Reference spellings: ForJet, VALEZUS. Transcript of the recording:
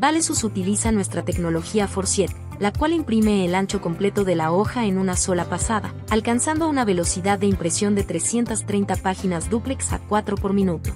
VALEZUS utiliza nuestra tecnología ForJet, la cual imprime el ancho completo de la hoja en una sola pasada, alcanzando una velocidad de impresión de 330 páginas dúplex a 4 por minuto.